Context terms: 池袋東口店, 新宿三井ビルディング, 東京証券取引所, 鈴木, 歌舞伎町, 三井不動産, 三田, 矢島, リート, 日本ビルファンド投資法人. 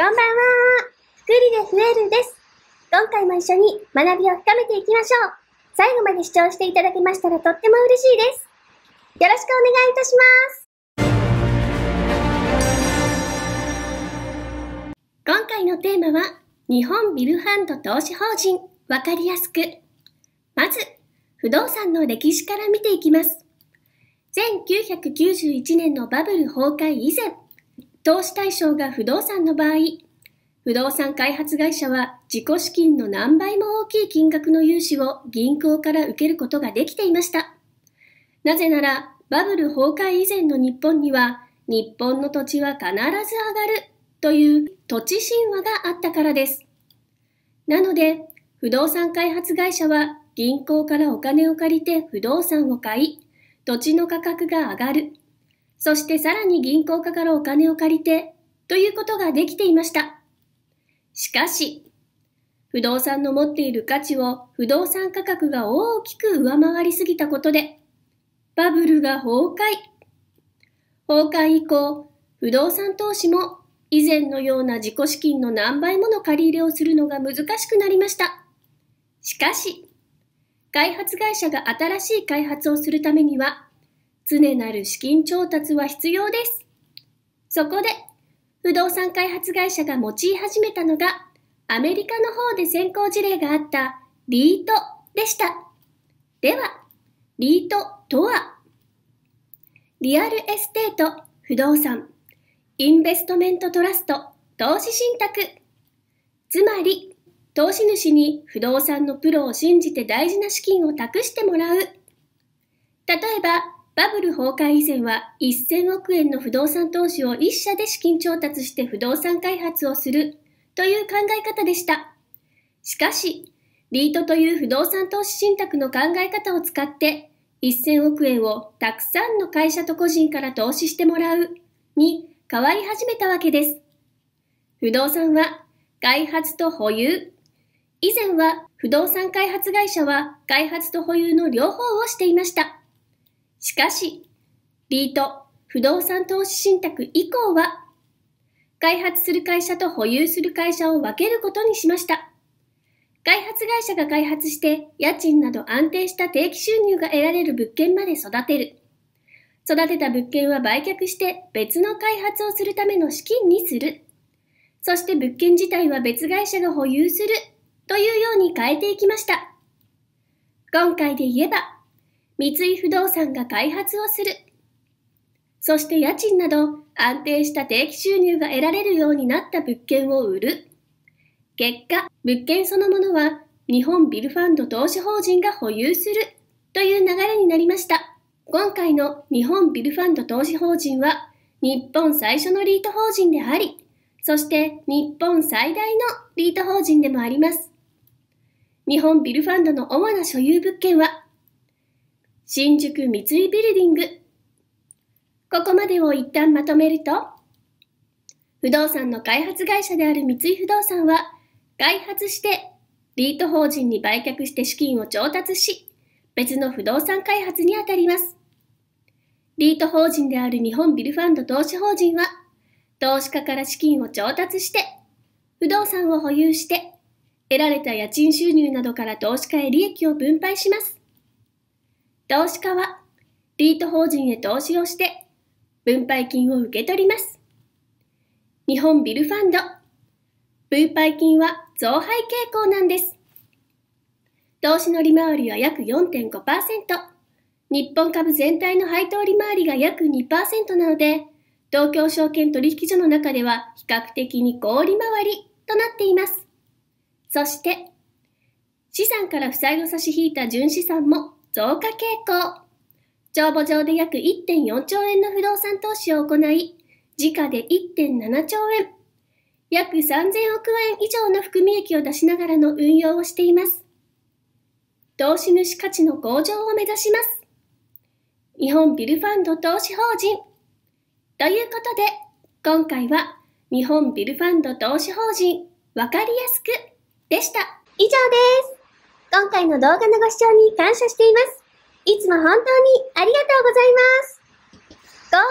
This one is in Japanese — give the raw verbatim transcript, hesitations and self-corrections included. こんばんは。グリで増えるです。今回も一緒に学びを深めていきましょう。最後まで視聴していただけましたらとっても嬉しいです。よろしくお願いいたします。今回のテーマは日本ビルファンド投資法人わかりやすく。まず、不動産の歴史から見ていきます。せんきゅうひゃくきゅうじゅういちねんのバブル崩壊以前、投資対象が不動産の場合、不動産開発会社は自己資金の何倍も大きい金額の融資を銀行から受けることができていました。なぜなら、バブル崩壊以前の日本には、日本の土地は必ず上がるという土地神話があったからです。なので、不動産開発会社は銀行からお金を借りて不動産を買い、土地の価格が上がる。そしてさらに銀行家からお金を借りて、ということができていました。しかし、不動産の持っている価値を不動産価格が大きく上回りすぎたことで、バブルが崩壊。崩壊以降、不動産投資も以前のような自己資金の何倍もの借り入れをするのが難しくなりました。しかし、開発会社が新しい開発をするためには、常なる資金調達は必要です。そこで、不動産開発会社が用い始めたのが、アメリカの方で先行事例があったリートでした。では、リートとは、リアルエステート、不動産、インベストメントトラスト、投資信託。つまり、投資主に不動産のプロを信じて大事な資金を託してもらう。例えば、バブル崩壊以前はせんおくえんの不動産投資を一社で資金調達して不動産開発をするという考え方でした。しかし、リートという不動産投資信託の考え方を使ってせんおくえんをたくさんの会社と個人から投資してもらうに変わり始めたわけです。不動産は開発と保有。以前は不動産開発会社は開発と保有の両方をしていました。しかし、リート、不動産投資信託以降は、開発する会社と保有する会社を分けることにしました。開発会社が開発して、家賃など安定した定期収入が得られる物件まで育てる。育てた物件は売却して別の開発をするための資金にする。そして物件自体は別会社が保有するというように変えていきました。今回で言えば、三井不動産が開発をする。そして家賃など安定した定期収入が得られるようになった物件を売る。結果、物件そのものは日本ビルファンド投資法人が保有するという流れになりました。今回の日本ビルファンド投資法人は日本最初のリート法人であり、そして日本最大のリート法人でもあります。日本ビルファンドの主な所有物件は、新宿三井ビルディング。ここまでを一旦まとめると、不動産の開発会社である三井不動産は、開発して、リート法人に売却して資金を調達し、別の不動産開発にあたります。リート法人である日本ビルファンド投資法人は、投資家から資金を調達して、不動産を保有して、得られた家賃収入などから投資家へ利益を分配します。投資家は、リート法人へ投資をして、分配金を受け取ります。日本ビルファンド、分配金は増配傾向なんです。投資の利回りは約 よんてんごパーセント、日本株全体の配当利回りが約 にパーセント なので、東京証券取引所の中では比較的に高利回りとなっています。そして、資産から負債を差し引いた純資産も、増加傾向。帳簿上で約 いってんよんちょうえんの不動産投資を行い、時価で いってんななちょうえん、約さんぜんおくえん以上の含み益を出しながらの運用をしています。投資主価値の向上を目指します。日本ビルファンド投資法人。ということで、今回は日本ビルファンド投資法人、わかりやすくでした。以上です。今回の動画のご視聴に感謝しています。いつも本当にありがとうございます。幸運を